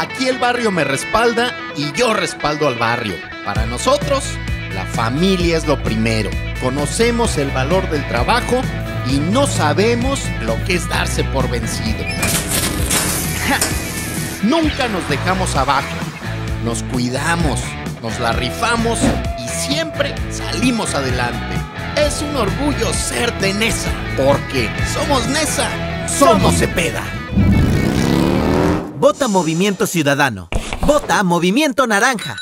Aquí el barrio me respalda y yo respaldo al barrio. Para nosotros, la familia es lo primero. Conocemos el valor del trabajo y no sabemos lo que es darse por vencido. ¡Ja! Nunca nos dejamos abajo. Nos cuidamos, nos la rifamos y siempre salimos adelante. Es un orgullo ser de Neza, porque somos Neza, somos Zepeda. Vota Movimiento Ciudadano. Vota Movimiento Naranja.